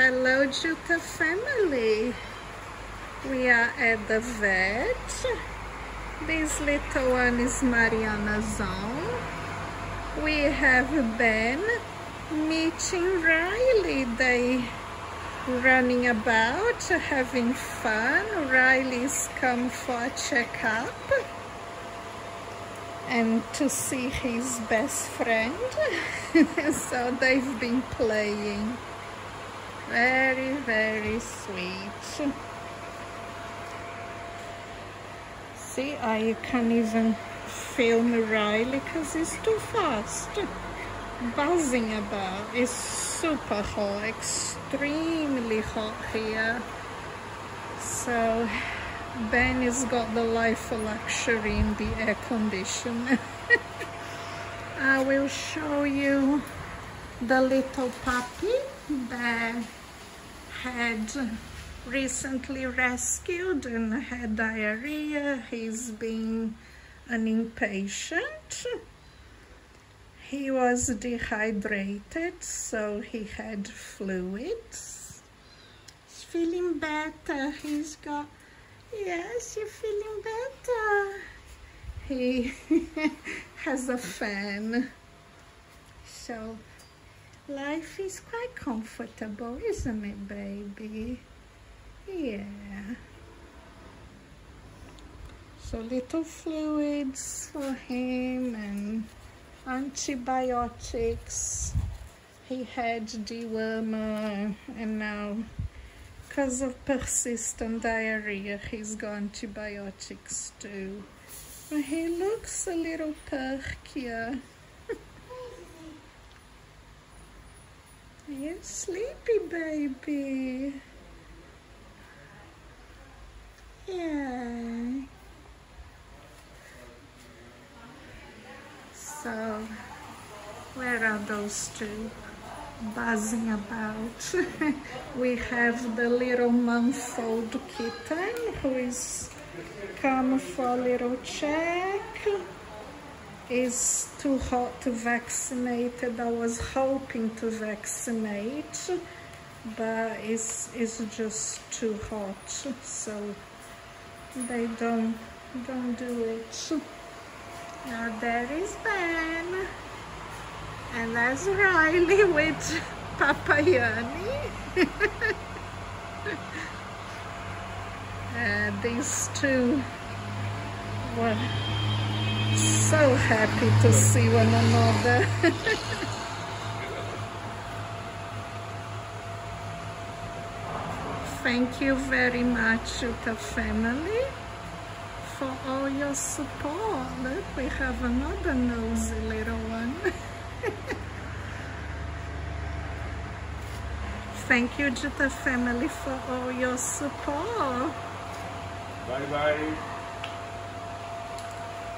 Hello Jutta family. We are at the vet. This little one is Mariana's own. We have been meeting Riley. They running about, having fun. Riley's come for a checkup and to see his best friend. So they've been playing. Very, very sweet. See, I can't even film Riley because he's too fast. Buzzing about. It's super hot, extremely hot here. So Ben has got the life of luxury in the air conditioner. I will show you the little puppy that had recently rescued and had diarrhea. He's been an inpatient. He was dehydrated, so he had fluids. He's feeling better. He's got... Yes, you're feeling better. He has a fan. So life is quite comfortable, isn't it, baby? Yeah. So little fluids for him and antibiotics. He had dewormer and now, because of persistent diarrhea, he's got antibiotics too. But he looks a little perkier. You're sleepy, baby. Yeah. So, where are those two buzzing about? We have the little month-old kitten who is come for a little check. It's too hot to vaccinate. I was hoping to vaccinate, but it's just too hot, so they don't do it. Now there is Ben, and that's Riley with Papa Yanni. These two were so happy to see one another. Thank you very much, Jutta family, for all your support. Look, we have another nosy little one. Thank you, Jutta family, for all your support. Bye bye.